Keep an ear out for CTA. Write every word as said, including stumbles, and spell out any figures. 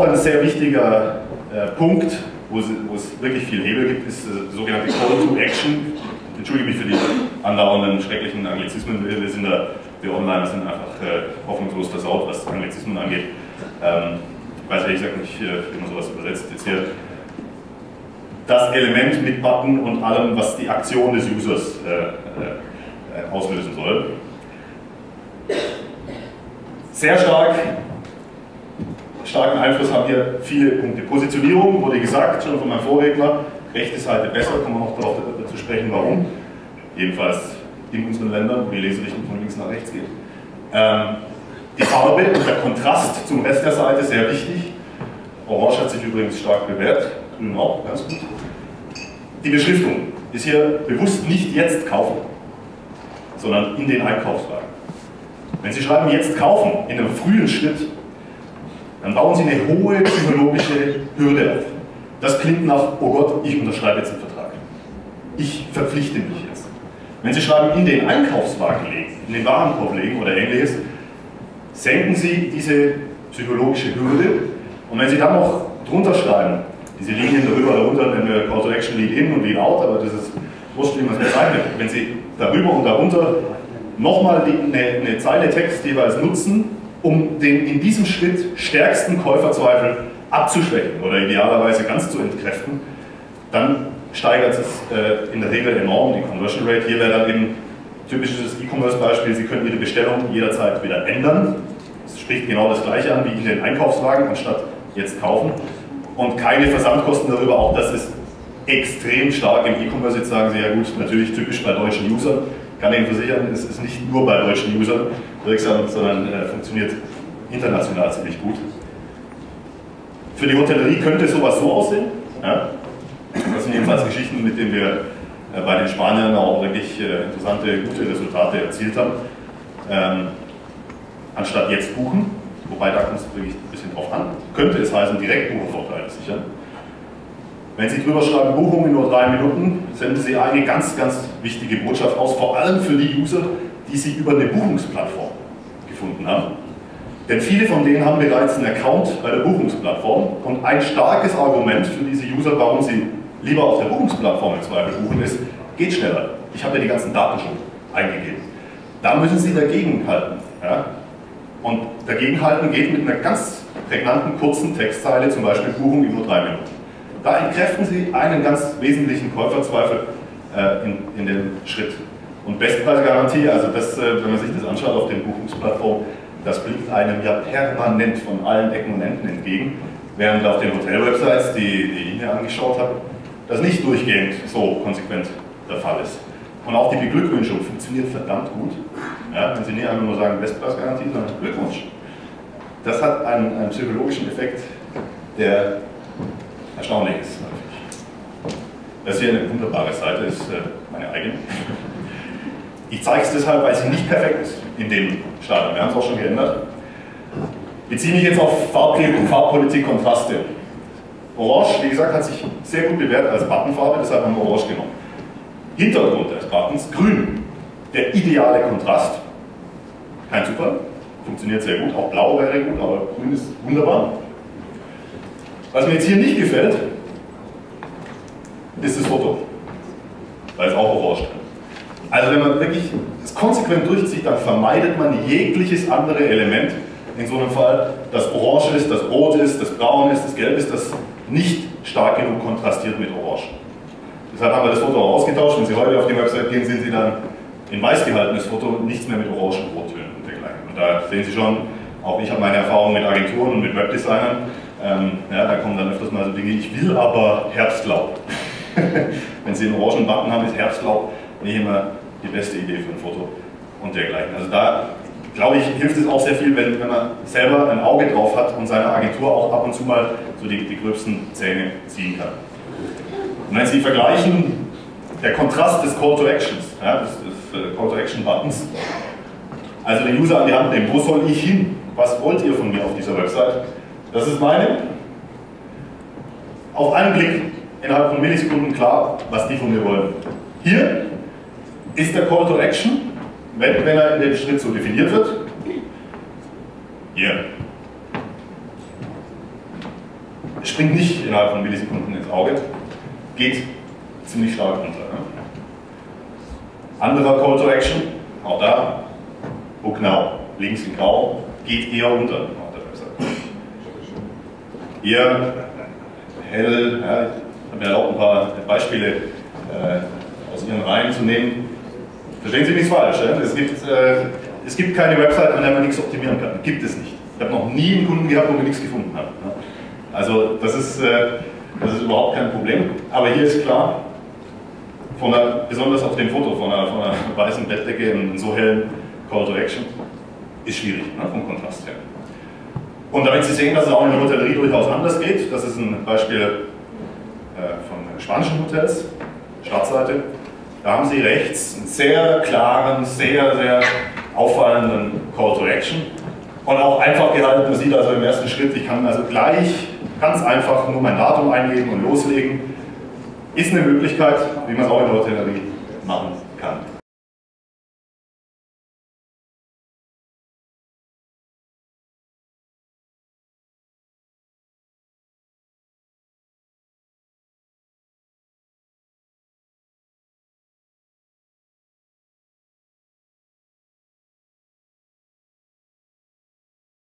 auch ein sehr wichtiger äh, Punkt, wo es wirklich viel Hebel gibt, ist äh, sogenannte Call to Action. Entschuldige mich für die andauernden schrecklichen Anglizismen, wir sind da, wir Onliner sind einfach äh, hoffnungslos versaut, was Anglizismen angeht. Ähm, ich weiß ehrlich gesagt nicht, äh, wie man sowas übersetzt. Jetzt hier das Element mit Button und allem, was die Aktion des Users äh, äh, auslösen soll. Sehr stark, starken Einfluss haben hier viele Punkte. Positionierung wurde gesagt, schon von meinem Vorredner, rechte Seite besser, kommen wir noch darauf zu sprechen, warum. Jedenfalls in unseren Ländern, wo die Leserichtung von links nach rechts geht. Ähm, die Farbe und der Kontrast zum Rest der Seite, sehr wichtig. Orange hat sich übrigens stark bewährt. Grün auch, ganz gut. Die Beschriftung ist hier bewusst nicht jetzt kaufen, sondern in den Einkaufswagen. Wenn Sie schreiben jetzt kaufen, in einem frühen Schritt, dann bauen Sie eine hohe psychologische Hürde auf. Das klingt nach, oh Gott, ich unterschreibe jetzt einen Vertrag. Ich verpflichte mich jetzt. Wenn Sie schreiben, in den Einkaufswagen legen, in den Warenkorb legen oder ähnliches, senken Sie diese psychologische Hürde. Und wenn Sie dann noch drunter schreiben, diese Linien darüber oder darunter, wenn wir Call to Action Lead in und Lead out, aber das ist wurscht, wie man es bezeichnet. Wenn Sie darüber und darunter nochmal eine, eine Zeile Text jeweils nutzen, um den in diesem Schritt stärksten Käuferzweifel abzuschwächen oder idealerweise ganz zu entkräften, dann steigert es äh, in der Regel enorm die Conversion Rate. Hier wäre dann eben typisches E-Commerce-Beispiel, Sie können Ihre Bestellung jederzeit wieder ändern. Es spricht genau das Gleiche an wie in den Einkaufswagen, anstatt jetzt kaufen. Und keine Versandkosten darüber, auch das ist extrem stark im E-Commerce. Jetzt sagen Sie, ja gut, natürlich typisch bei deutschen Usern. Ich kann Ihnen versichern, es ist nicht nur bei deutschen Usern wirksam, sondern äh, funktioniert international ziemlich gut. Für die Hotellerie könnte sowas so aussehen. Ja? Das sind jedenfalls Geschichten, mit denen wir äh, bei den Spaniern auch wirklich äh, interessante, gute Resultate erzielt haben. Ähm, anstatt jetzt buchen, wobei da kommt es wirklich ein bisschen drauf an, könnte es heißen, direkt Buchungsvorteile sichern. Wenn Sie drüber schreiben, Buchung in nur drei Minuten, senden Sie eine ganz, ganz wichtige Botschaft aus, vor allem für die User, die Sie über eine Buchungsplattform gefunden haben. Denn viele von denen haben bereits einen Account bei der Buchungsplattform und ein starkes Argument für diese User, warum sie lieber auf der Buchungsplattform im Zweifel buchen, ist, geht schneller. Ich habe ja die ganzen Daten schon eingegeben. Da müssen Sie dagegen halten. Ja? Und dagegen halten geht mit einer ganz prägnanten, kurzen Textzeile, zum Beispiel Buchung in nur drei Minuten. Da entkräften Sie einen ganz wesentlichen Käuferzweifel äh, in, in dem Schritt. Und Bestpreisgarantie, also das, äh, wenn man sich das anschaut auf den Buchungsplattformen, das blinkt einem ja permanent von allen Ecken und Enden entgegen, während auf den Hotel-Websites, die, die ich mir angeschaut habe, das nicht durchgehend so konsequent der Fall ist. Und auch die Beglückwünschung funktioniert verdammt gut. Ja, wenn Sie nicht einfach nur sagen, Bestpreisgarantie, sondern Glückwunsch. Das hat einen, einen psychologischen Effekt, der erstaunlich ist. Das hier eine wunderbare Seite ist, meine eigene. Ich zeige es deshalb, weil sie nicht perfekt ist in dem Stadium. Wir haben es auch schon geändert. Beziehe mich jetzt auf Farbgebung, Farbpolitik, Kontraste. Orange, wie gesagt, hat sich sehr gut bewährt als Buttonfarbe, deshalb haben wir Orange genommen. Hintergrund des Buttons, Grün, der ideale Kontrast. Kein Zufall, funktioniert sehr gut. Auch Blau wäre gut, aber Grün ist wunderbar. Was mir jetzt hier nicht gefällt, ist das Foto, weil es auch orange ist. Also wenn man wirklich es konsequent durchzieht, dann vermeidet man jegliches andere Element in so einem Fall, das orange ist, das rot ist, das braun ist, das gelb ist, das nicht stark genug kontrastiert mit orange. Deshalb haben wir das Foto auch ausgetauscht. Wenn Sie heute auf die Website gehen, sehen Sie dann in weiß gehaltenes Foto und nichts mehr mit orange und Rottönen und dergleichen. Und da sehen Sie schon, auch ich habe meine Erfahrung mit Agenturen und mit Webdesignern, Ähm, ja, da kommen dann öfters mal so Dinge, ich will aber Herbstlaub. Wenn Sie einen orangen Button haben, ist Herbstlaub nicht immer die beste Idee für ein Foto und dergleichen. Also da, glaube ich, hilft es auch sehr viel, wenn, wenn man selber ein Auge drauf hat und seine Agentur auch ab und zu mal so die, die gröbsten Zähne ziehen kann. Und wenn Sie vergleichen, der Kontrast des Call to Actions, ja, des, des Call to Action Buttons, also den User an die Hand nehmen, wo soll ich hin? Was wollt ihr von mir auf dieser Website? Das ist meine, auf einen Blick innerhalb von Millisekunden klar, was die von mir wollen. Hier ist der Call to Action, wenn, wenn er in dem Schritt so definiert wird, hier. springt nicht innerhalb von Millisekunden ins Auge, geht ziemlich stark runter. Ne? Anderer Call to Action, auch da, Book Now, links in grau, geht eher runter auf der Website. Eher hell, ja, ich habe mir erlaubt, ein paar Beispiele äh, aus Ihren Reihen zu nehmen. Verstehen Sie mich falsch, ja? es, gibt, äh, es gibt keine Website, an der man nichts optimieren kann, gibt es nicht. Ich habe noch nie einen Kunden gehabt, wo wir nichts gefunden haben. Ne? Also das ist, äh, das ist überhaupt kein Problem, aber hier ist klar, Von einer, besonders auf dem Foto von einer, von einer weißen Bettdecke in so hellen Call to Action ist schwierig, ne, vom Kontrast her. Und damit Sie sehen, dass es auch in der Hotellerie durchaus anders geht, das ist ein Beispiel äh, von spanischen Hotels, Startseite. Da haben Sie rechts einen sehr klaren, sehr, sehr auffallenden Call to Action und auch einfach gehalten. Man sieht also im ersten Schritt, ich kann also gleich ganz einfach nur mein Datum eingeben und loslegen. Ist eine Möglichkeit, wie man es auch in der Hotellerie machen kann.